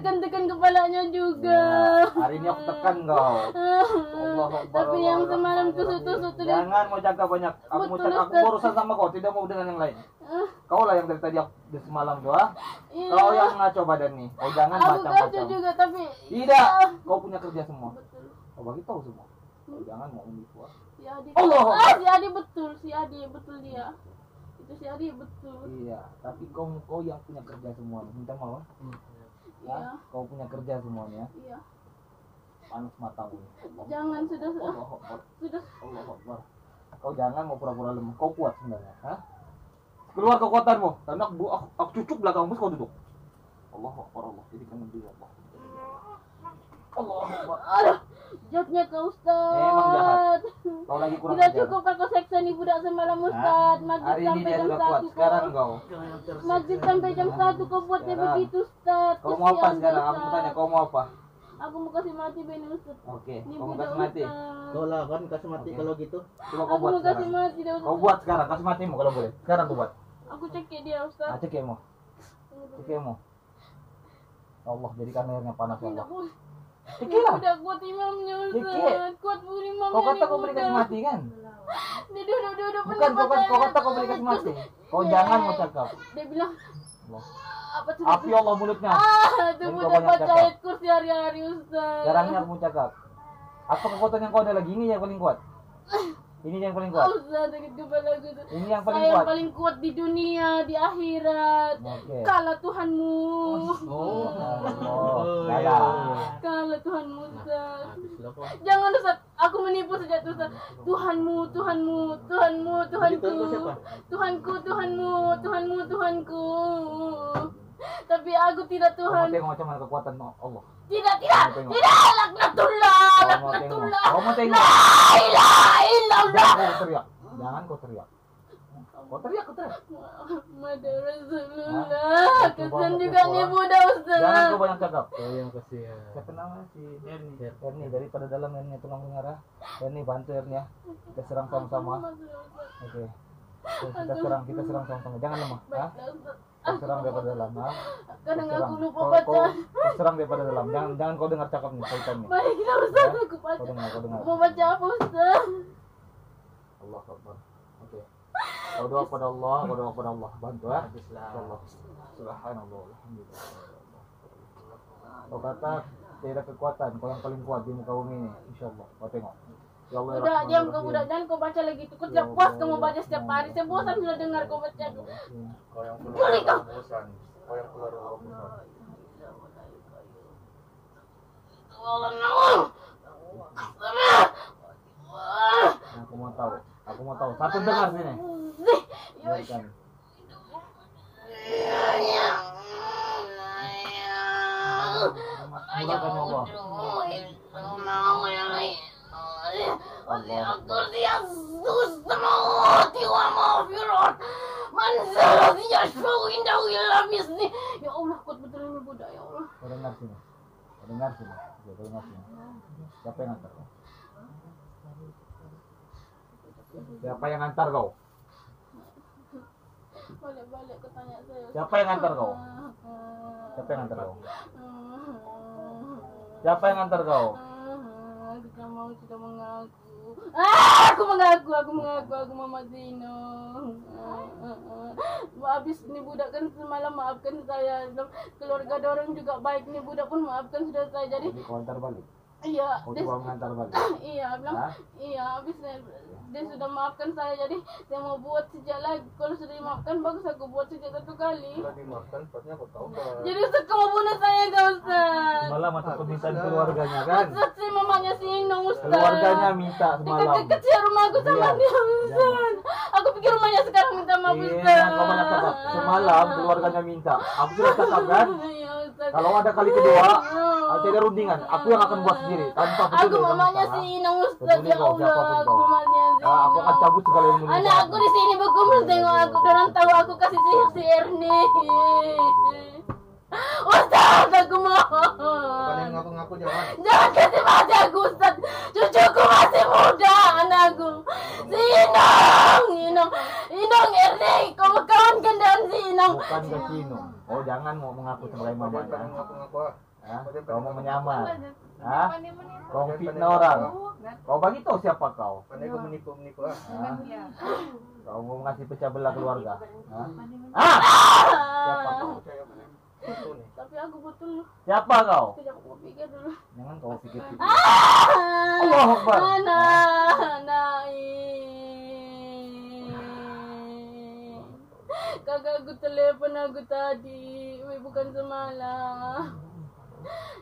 tekan-tekan kepalanya juga. Ya, hari ini aku tekan kau. Allah, tapi yang semalam tusuk-tusuk tulis. Jangan mau jaga banyak. Aku mau cakap, aku urusan sama kau, tidak mau dengan yang lain. Kau lah yang dari tadi aku di semalam doa. Iya. Kau yang ngaco badan nih. Kau jangan macam-macam. Aku ngaco juga tapi. Tidak. Kau punya kerja semua. Kau bagi tahu semua. Kau jangan mau menipu. Si Adi. Allah. Si Adi betul dia. Si Adi betul. Iya, tapi kau yang punya kerja semua, minta mau? Ya, kau punya kerja semuanya. Iya. Panas matamu. Jangan sudah. Allah Akbar. Kau jangan mau pura-pura lemah. Kau kuat sebenarnya, ha? Keluar kekuatanmu. Karena aku cucuk belakangmu kau duduk. Allah Akbar Allah. Jadi kan dia Allah. Allah Akbar. Jahatnya kau Ustaz. Memang jahat. Kau lagi kurang ajar. Tidak cukup aku seksa nih budak semalam Ustaz. Hari ini dia sudah kuat. Sekarang kau. Masjid sampai jam 1 kau buatnya begitu Ustaz. Kau mau apa sekarang? Aku tanya kau mau apa? Aku mau kasih mati Beni Ustaz. Oke. Kau mau kasih mati? Kau lawan kasih mati kalau gitu. Coba kau buat sekarang. Kau buat sekarang. Kasih matimu kalau boleh. Sekarang kau buat. Aku cekik dia Ustaz. Cekikmu. Allah jadikan airnya panas ya Allah. Cekilah. Udah kuat imamnya Ustaz. Kuat pun imamnya. Kau kata kau beri kasih mati kan? Dia udah bukan, kau kata kau beri kasih mati. Kau jangan mau cakap. Dia bilang Allah. Apa itu? Api Allah mulutnya. Itu udah baca ayat kursi hari-hari Ustaz. Jarangnya aku mau cakap. Apa kekuatan yang kau ada lagi? Ini yang paling kuat. Ini yang paling kuat. Ustaz, sakit kepala gitu. Ini yang paling kuat. Saya paling kuat di dunia, di akhirat. Kalah Tuhanmu. Kalah Tuhanmu, Ustaz. Jangan Ustaz, aku menipu sejak Ustaz. Tuhanmu, Tuhanku. Tapi aku tidak Tuhan. Kau tengok macam mana kekuatan Allah. Tidak, laknatullah. Kau mau tengok. Jangan kau teriak. Kau teriak. Muhammad Rasulullah. Kesian juga nih budak Ustaz. Jangan kau banyak cakap. Oh yang kesian. Siapa namanya si Erni daripada dalam Erni tulang mengarah. Erni bantu Erni ya. Kita serang sama-sama. Oke. Kita serang sama-sama. Jangan lemah, ha? Terserang daripada dalam, ha? Kadang aku lupa baca. Terserang daripada dalam. Jangan kau dengar cakap nih kaitannya. Baiklah Ustaz, aku baca. Kau dengar. Mau baca apa Ustaz? Allah Akbar. Oke. Kau doa kepada Allah. Bantu ya. Bismillah. Subhanallah. Alhamdulillah. Kau kata tidak kekuatan. Kau yang paling kuat di muka bumi ini. Insyaallah. Kau tengok. Udah diam kau budak dan kau baca lagi itu. Kau tidak puas kau mau baca setiap hari. Saya bosan sudah dengar kau baca. Kau yang keluar bosan. Aku mau tahu. Satu dengar sini. Biarkan. Mulakan Allah. Ya Allah, kuat betul budak ya Allah. Dengar sini. Siapa yang antar kau? Balik ke tanya saya. Siapa yang antar kau? Tidak mau ngaku. Aku Mama Zino. Habis nih budak kan semalam maafkan saya. Keluarga dorong juga baik nih budak pun maafkan sudah saya. Jadi kau antar balik. Iya. Kau coba mengantar balik. Iya, habis dia sudah maafkan saya. Jadi saya mau buat sejak lagi. Kalau sudah dimaafkan bagus aku buat sejak satu kali. Sudah dimaafkan, pastinya aku tahu. Jadi Ustaz kamu bunuh saya enggak Ustaz? Malah masa permintaan keluarganya kan. Ustaz si mamanya si Inung Ustaz. Keluarganya minta semalam. Deket-deket ya rumah aku sama dia Ustaz. Aku pikir rumahnya sekarang minta maaf Ustaz. Iya, kau banyak cakap. Semalam keluarganya minta. Aku sudah cakap kan? Kalau ada kali kedua, ada rundingan. Aku yang akan buat sendiri. Tanpa aku mamanya si Inang Ustaz ya Allah. Aku akan cabut segala yang mulia. Anak aku di sini berkumpul tengok aku. Orang tahu aku kasih sihir si Erni. Ustaz aku mohon. Ngaku-ngaku jangan. Jangan kasih mati aku Ustaz. Cucuku masih muda anakku. Si Inang Erni. Kau kawan kan dengan si Inang. Bukan ke Inang. Oh jangan mau mengaku sebagai mamanya. Kau mau menyamar? Hah? Kau fitnah orang? Kau bagi tahu siapa kau? Pandai kau menipu-menipu. Kau mau ngasih pecah belah keluarga? Hah? Siapa kau? Tapi aku betul. Siapa kau? Aku pikir dulu. Jangan kau pikir-pikir. Allah Akbar. Kakak aku telepon aku tadi, bukan semalam.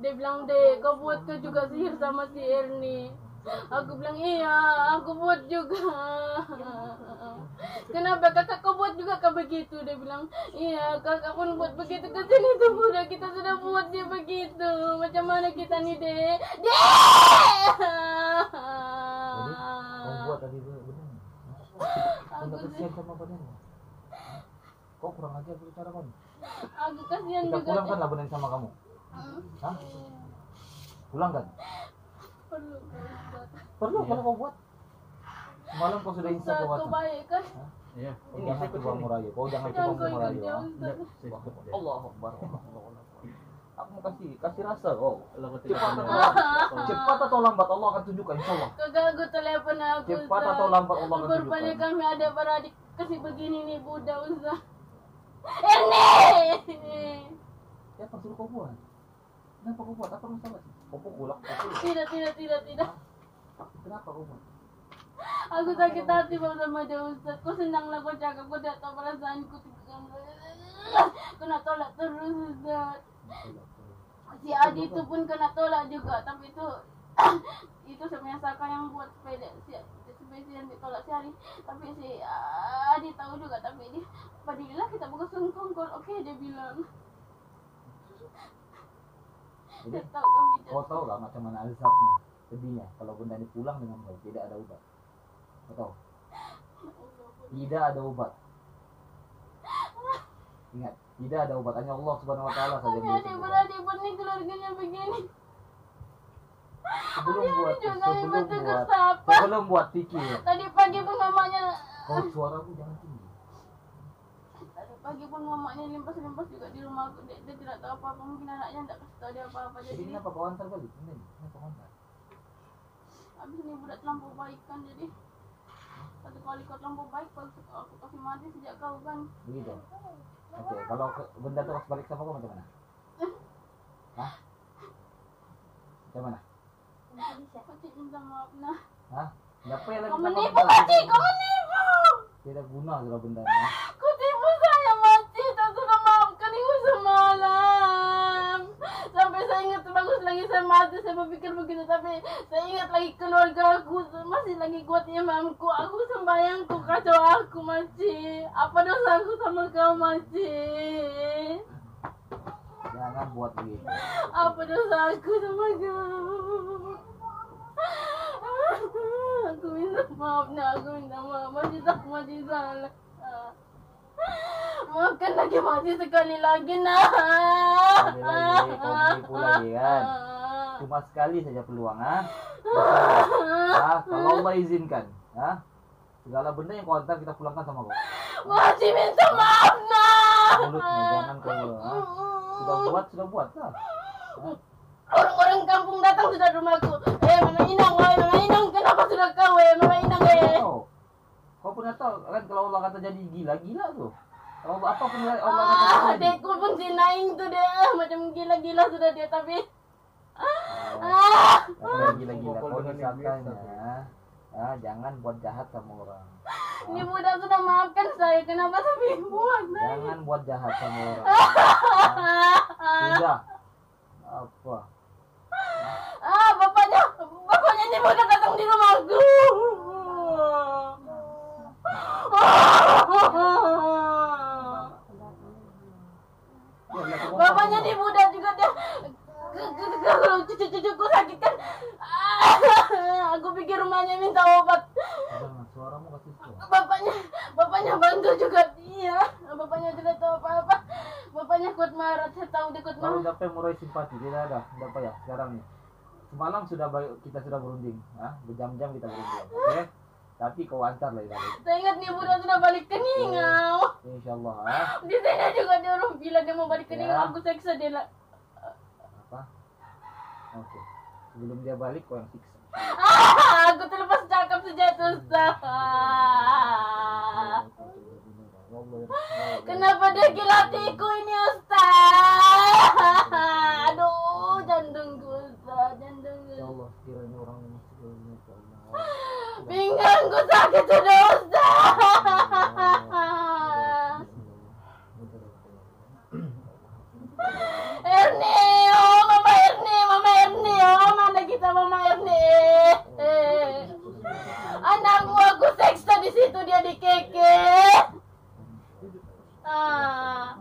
Dia bilang, "Dek, kau buat kau juga sihir sama si Erni." Aku bilang, "Iya, aku buat juga." "Kenapa kakak kau buat juga kau begitu?" Dia bilang, "Iya, kakak pun buat begitu ke sini tuh, udah kita sudah buat dia begitu. Macam mana kita nih, Dek?" Kok kurang aja bicara kamu? Aku kasihan juga. Pulang kan labunan sama kamu? Hah? Pulang kan? Perlu. Perlu kalau kau buat. Malam kau sudah insya Allah. Kebaikan. Iya. Ini saya coba merayu. Kau jangan coba merayu. Allahu Akbar. Aku mau kasih rasa kau. Cepat atau lambat Allah akan tunjukkan insya Allah. Keganggu telepon aku. Cepat atau lambat Allah akan tunjukkan. Berpani kami ada para adik. Kasih begini nih Buddha Ustaz ini. Ya perlu kau buat. Kenapa kau buat? Apa masalah? Kau pukul aku. Tidak. Kenapa kau buat? Aku sakit hati sama dia Ustaz. Kau senanglah kau cakap. Kau tidak tahu perasaanku. Kau nak tolak terus Ustaz. Si Adi itu pun kena tolak juga. Tapi itu sebenarnya Saka yang buat sepeda. Yang ditolak sehari, tapi si Adi tahu juga, tapi dia padahal kita buka sungkong, oke dia bilang. Dia tahu kami. Kau tahu lah macam mana azabnya, sedihnya kalau bunda ini pulang dengan kau tidak ada obat, kau tahu? Tidak ada obat. Ingat, tidak ada obat, hanya Allah Subhanahu Wa Taala saja. Adik-beradik ini keluarganya begini. Sebelum buat pikir. Tadi pagi pun mamanya. Oh, suara aku jangan tinggi. Tadi pagi pun mamanya limpas-limpas juga di rumah aku. Dia tidak tahu apa-apa, mungkin anaknya tidak kasih tahu dia apa-apa. Jadi kenapa kau hantar kali? Kenapa kau hantar? Habis ini budak terlampau baik kan, jadi satu kali kau terlampau baik, aku kasih mati sejak kau kan. Begitu. Oke, kalau benda terus balik sama kau macam mana? Hah? Macam mana? Pakcik minta maaf nah. Hah? Siapa yang lagi minta maaf? Kau menipu! Tidak guna kalau benda ini. Kau tipu saya mati, tak sudah maafkan ibu semalam. Sampai saya ingat bagus lagi saya mati, saya berpikir begitu. Tapi saya ingat lagi keluarga aku, masih lagi kuatnya mamku. Aku sembayangku, kacau aku mati. Apa dosa aku sama kau mati? Jangan buat begitu. Apa dosa aku sama kau? Aku minta maaf nak, aku minta maaf. Masih salah. Maafkan lagi, masih sekali lagi nak. Sekali lagi, kau menipu lagi kan. Cuma sekali saja peluang ah. Kalau Allah izinkan, ah segala benda yang kau hantar kita pulangkan sama kau. Masih minta maaf nak. Mulutmu jangan keluar. Sudah buat lah. Orang-orang kampung datang sudah rumahku. Mama Inang, kenapa sudah kau, Mama Inang, Kau pernah tahu kan kalau Allah kata jadi gila-gila tuh. Kalau apa pun Allah kata jadi. Adekku pun si Naing tuh deh, macam gila-gila sudah dia tapi. Gila-gila kau disangkanya. Jangan buat jahat sama orang. Ini mudah sudah maafkan saya, kenapa tapi buat saya. Jangan buat jahat sama orang. Sudah. Apa? Bapaknya ini mau datang di rumahku. Bapaknya di muda juga dia. Kalau cucu-cucuku sakit kan, aku pikir rumahnya minta obat. Bapaknya bantu juga dia. Bapaknya tidak tahu apa-apa. Bapaknya kuat marah, saya tahu dia kuat marah. Kalau dapat murai simpati, tidak ada, tidak payah sekarang ni. Semalam kita sudah berunding, berjam-jam kita berunding, okey? Tapi kau hantar lagi. Saya ingat ni budak sudah balik ke Ningau. Insyaallah. Di sana juga dia orang bilang dia mau balik ke Ningau, aku seksa dia lah. Apa? Oke. Sebelum dia balik kurang siksa. Ah, aku terlepas cakap sejatuh. Kenapa degil hatiku ini, Ustaz? Aduh, jantungku, Ustaz, jantungku. Ya Allah, kiranya orang ini sebelumnya. Pinggangku sakit sudah, Ustaz. Erni, oh Mama Erni, oh mana kita Mama Erni? Anakku aku seksa di situ dia dikeke. Ah,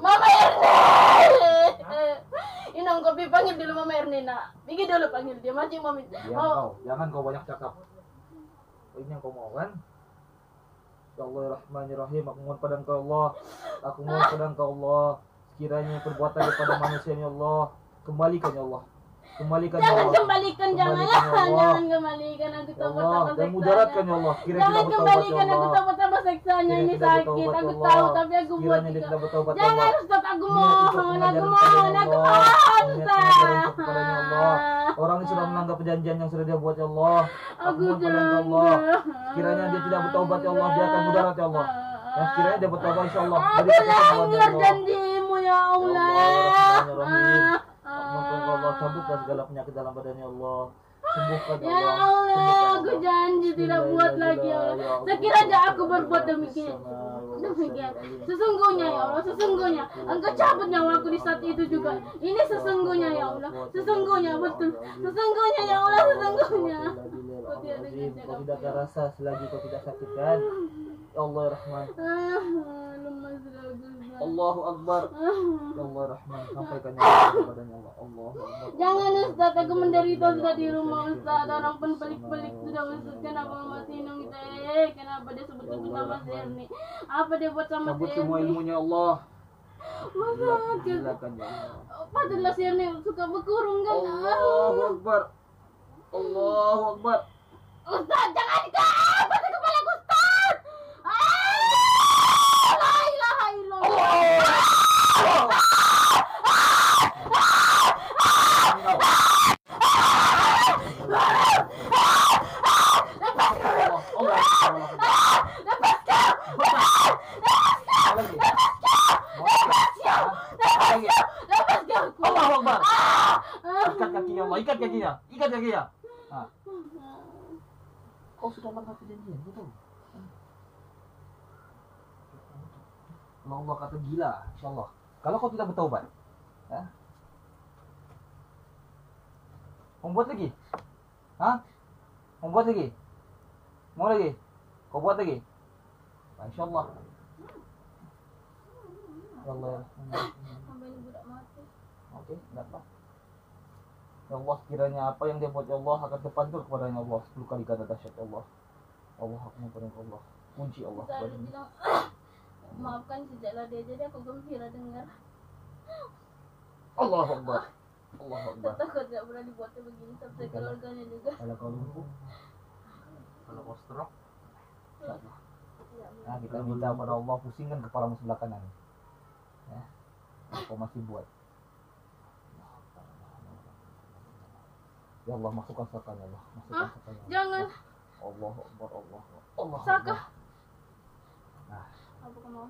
Mama Erni, inang kopi panggil dulu Mama Erni nak, pergi dulu panggil dia macam Mami. Oh, jangan kau banyak cakap. Ini yang kau mau kan? Ya Allah, Rahmanirrahim, aku mohon padamu ya Allah, aku mohon padamu ya Allah. Kiranya perbuatan daripada manusia ya Allah, kembalikan ya Allah, kembalikan ya Allah, jangan kembalikan, jangan kembalikan aku tambah Allah, jangan kembalikan aku tambah seksaannya, ini sakit aku tahu tapi aku buat juga, jangan Ustaz, aku mohon Ustaz, orang yang sudah melanggar perjanjian yang sudah dia buat ya Allah, aku mohon padamu ya Allah, kiranya dia tidak bertaubat ya Allah, dia akan mudarat ya Allah, dan kiranya dia bertaubat insyaallah, dari melanggar janjimu ya Allah. Semoga Allah sembuhkan segala penyakit dalam badannya Allah. Sembuhkan ya Allah. Ya Allah, aku janji tidak buat lagi ya Allah. Sekiranya aku berbuat demikian. Sesungguhnya ya Allah, sesungguhnya Engkau cabut nyawa aku di saat itu juga. Ini sesungguhnya ya Allah, sesungguhnya betul. Sesungguhnya ya Allah, sesungguhnya. Kau tidak ada rasa selagi kau tidak sakit kan? Ya Allah ya Rahman. Allahu Akbar. Ya Allah Rahman, sampaikan nyawa kepadanya Allah. Allah. Jangan Ustaz, aku menderita sudah di rumah Ustaz. Orang pun pelik-pelik sudah Ustaz. Kenapa masih nunggu saya? Kenapa dia sebut-sebut sama Zerni? Apa dia buat sama Zerni? Cabut semua ilmunya Allah. Masa silakan ya. Padahal Zerni suka berkurung kan? Allahu Akbar. Allahu Akbar. Ustaz, jangan kau patah kepala aku Ustaz. Ikat kakinya. Kau sudah melanggar perjanjian itu. Allah kata gila, insyaallah. Kalau kau tidak bertaubat, ya? Mau buat lagi? Hah? Mau buat lagi? Mau lagi? Kau buat lagi? Nah, insyaallah. Allah. Oke, enggak apa. Ya Allah, kiranya apa yang dia buat ya Allah akan terpantul kepada Allah 10 kali ganda dahsyat Allah. Allah akan menolong Allah. Kunci Allah. Maafkan sejaklah dia jadi aku gembira dengar. Allahu Akbar. Allahu Akbar. Takut tidak berani buatnya begini sampai keluarganya juga. Kalau kau lumpuh, kalau kau stroke, nah kita minta kepada Allah, pusingkan kepalamu sebelah kanan. Ya, kau masih buat. Ya Allah, masukkan sakanya Allah. Masukkan sakanya. Jangan. Allahu Akbar. Allah. Sakah. Nah. Apa kamu?